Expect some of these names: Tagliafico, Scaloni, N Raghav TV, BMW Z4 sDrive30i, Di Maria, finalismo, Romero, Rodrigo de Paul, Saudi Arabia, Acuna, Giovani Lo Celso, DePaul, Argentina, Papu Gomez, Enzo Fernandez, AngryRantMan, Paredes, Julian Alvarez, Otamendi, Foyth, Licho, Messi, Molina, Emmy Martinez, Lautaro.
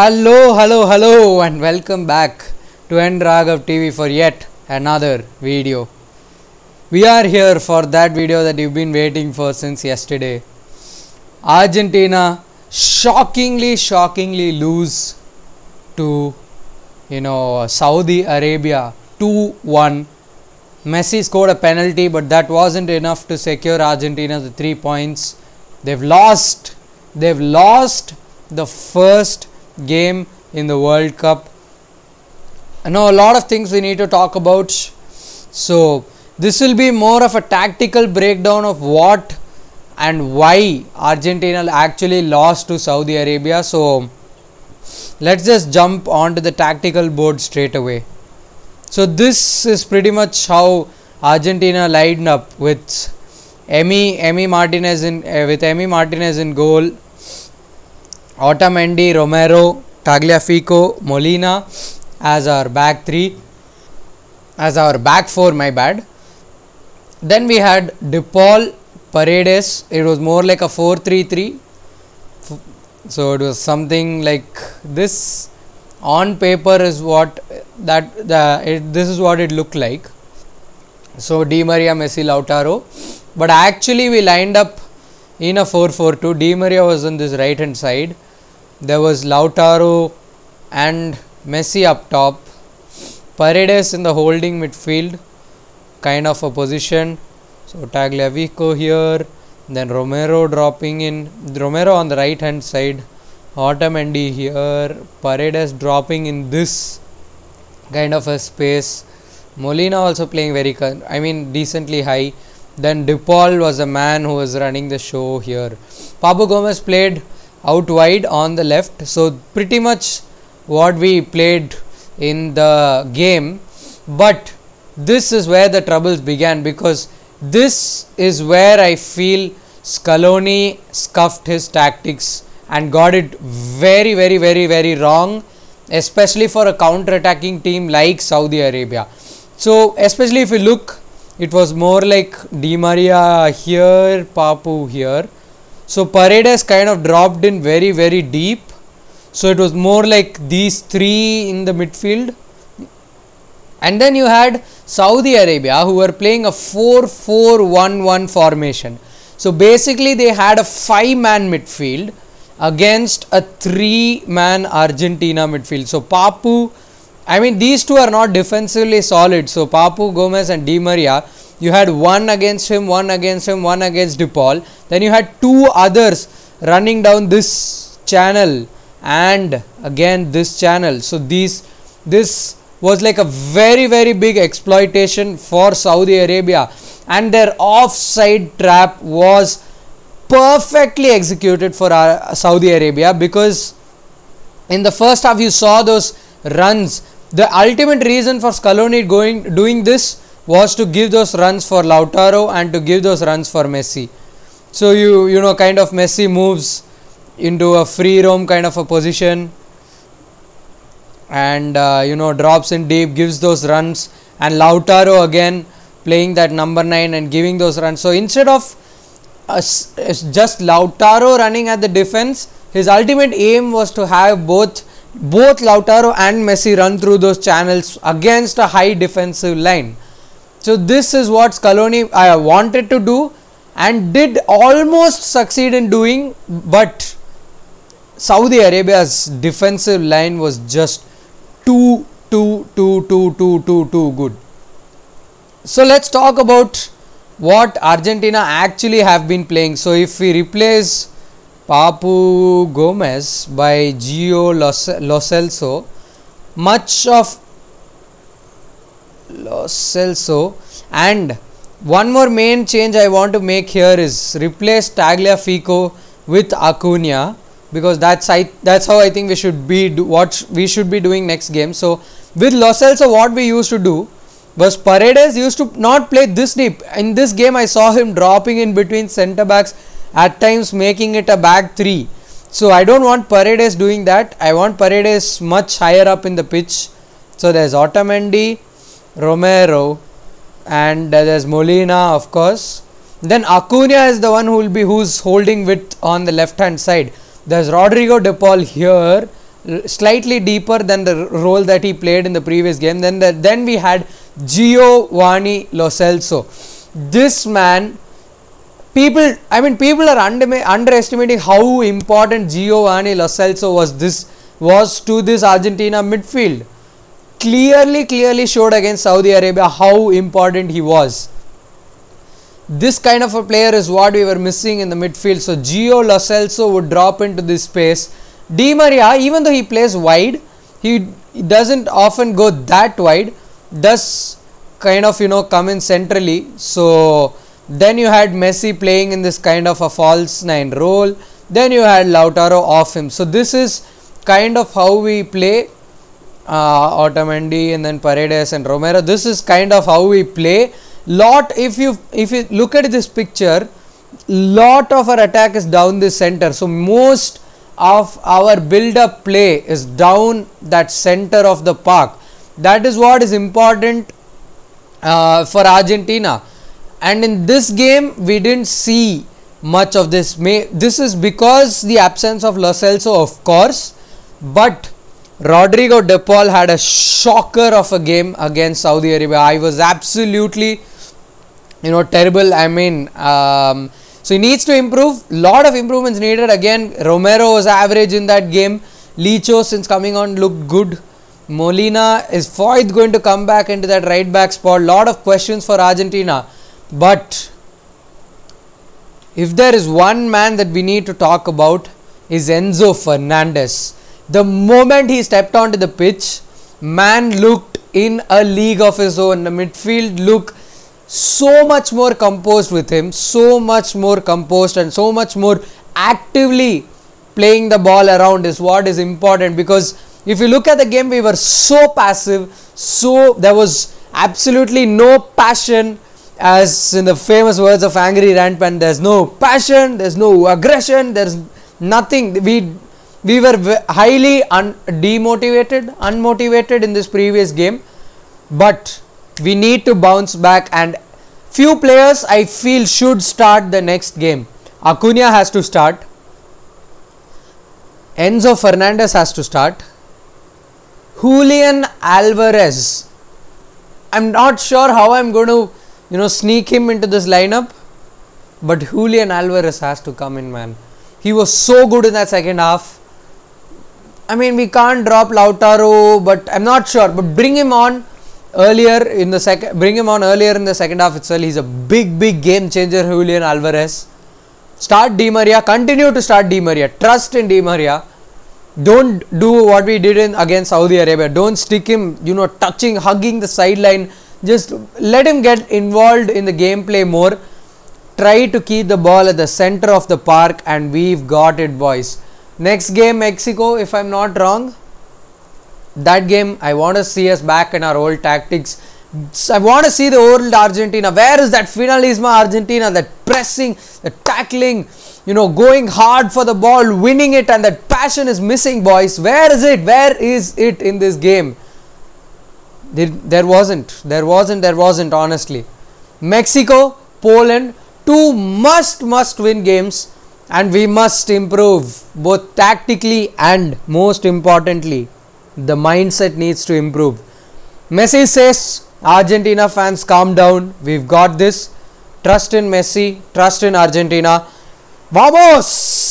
Hello and welcome back to N Raghav TV for yet another video. We are here for that video that you've been waiting for since yesterday. Argentina shockingly lose to Saudi Arabia 2-1. Messi scored a penalty, but that wasn't enough to secure Argentina the 3 points. They've lost the first game in the World Cup. I know a lot of things we need to talk about, so this will be more of a tactical breakdown of what and why Argentina actually lost to Saudi Arabia. So let's just jump onto the tactical board straight away. So this is pretty much how Argentina lined up with Emmy Martinez in goal. Otamendi, Romero, Tagliafico, Molina as our back three, as our back four, my bad. Then we had DePaul, Paredes. It was more like a 4-3-3. So it was something like this. On paper is what this is what it looked like. So Di Maria, Messi, Lautaro. But actually we lined up in a 4-4-2. Di Maria was on this right hand side. There was Lautaro and Messi up top, Paredes in the holding midfield kind of a position. So Tagliafico here, then Romero dropping in, Romero on the right hand side, Otamendi here, Paredes dropping in this kind of a space, Molina also playing decently high. Then DePaul was a man who was running the show here. Papu Gomez played out wide on the left. So pretty much what we played in the game. But this is where the troubles began, because this is where I feel Scaloni scuffed his tactics and got it very wrong, especially for a counter-attacking team like Saudi Arabia. So especially if you look, it was more like Di Maria here, Papu here. So Paredes kind of dropped in very deep. So it was more like these three in the midfield. And then you had Saudi Arabia, who were playing a 4-4-1-1 formation. So basically they had a 5-man midfield against a 3-man Argentina midfield. So Papu, these two are not defensively solid. So Papu Gomez and Di Maria, you had one against him, one against him, one against DePaul. Then you had two others running down this channel and again this channel. So this was like a very big exploitation for Saudi Arabia, and their offside trap was perfectly executed for Saudi Arabia, because in the first half you saw those runs. The ultimate reason for Scaloni doing this was to give those runs for Lautaro and to give those runs for Messi. So Messi moves into a free roam kind of a position and drops in deep, gives those runs, and Lautaro again playing that number 9 and giving those runs. So instead of just Lautaro running at the defense, his ultimate aim was to have both Lautaro and Messi run through those channels against a high defensive line. So this is what Scaloni wanted to do and did almost succeed in doing, but Saudi Arabia's defensive line was just too good. So let's talk about what Argentina actually have been playing. So if we replace Papu Gomez by Lo Celso, much of Lo Celso, and one more main change I want to make here is replace Tagliafico with Acuna, because that's how I think we should be doing next game. So with Lo Celso, what we used to do was Paredes used to not play this deep. In this game I saw him dropping in between centre backs, at times making it a back three. So I don't want Paredes doing that. I want Paredes much higher up in the pitch. So there's Otamendi, Romero, and there's Molina, of course. Then Acuna is the one who's holding width on the left hand side. There's Rodrigo de Paul here, slightly deeper than the role that he played in the previous game. Then we had Giovani Lo Celso. This man, people are underestimating how important Giovani Lo Celso was to this Argentina midfield. Clearly showed against Saudi Arabia how important he was. This kind of a player is what we were missing in the midfield. So Gio Lo Celso would drop into this space. Di Maria, even though he plays wide, he doesn't often go that wide, does kind of, you know, come in centrally. So then you had Messi playing in this kind of a false nine role. Then you had Lautaro off him. So this is kind of how we play. Otamendi and then Paredes and Romero. This is kind of how we play. If you look at this picture, lot of our attack is down the center. So most of our build-up play is down that center of the park. That is what is important for Argentina. And in this game, we didn't see much of this. This is because the absence of Lo Celso, of course, but Rodrigo de Paul had a shocker of a game against Saudi Arabia. I was absolutely, you know, terrible. So he needs to improve. Lot of improvements needed. Again, Romero was average in that game. Licho, since coming on, looked good. Molina, is Foyth going to come back into that right back spot? Lot of questions for Argentina. But if there is one man that we need to talk about, is Enzo Fernandez. The moment he stepped onto the pitch, man looked in a league of his own. The midfield looked so much more composed with him, so much more composed and so much more actively playing the ball around is what is important. Because if you look at the game, we were so passive, so there was absolutely no passion. As in the famous words of AngryRantMan, there's no passion, there's no aggression, there's nothing. We were highly unmotivated in this previous game, but we need to bounce back, and few players I feel should start the next game. Acuna has to start. Enzo Fernandez has to start. Julian Alvarez, I'm not sure how I'm going to, you know, sneak him into this lineup, but Julian Alvarez has to come in, man. He was so good in that second half. I mean, we can't drop Lautaro, but I'm not sure. But bring him on earlier in the second. Bring him on earlier in the second half itself. He's a big game changer, Julian Alvarez. Start Di Maria. Continue to start Di Maria. Trust in Di Maria. Don't do what we did against Saudi Arabia. Don't stick him, you know, touching, hugging the sideline. Just let him get involved in the gameplay more. Try to keep the ball at the center of the park, and we've got it, boys. Next game, Mexico, if I'm not wrong. That game, I want to see us back in our old tactics. I want to see the old Argentina. Where is that finalismo Argentina? That pressing, the tackling, you know, going hard for the ball, winning it, and that passion is missing, boys. Where is it? Where is it in this game? There wasn't, honestly. Mexico, Poland, two must win games. And we must improve both tactically and, most importantly, the mindset needs to improve. Messi says, Argentina fans, calm down. We've got this. Trust in Messi. Trust in Argentina. Vamos!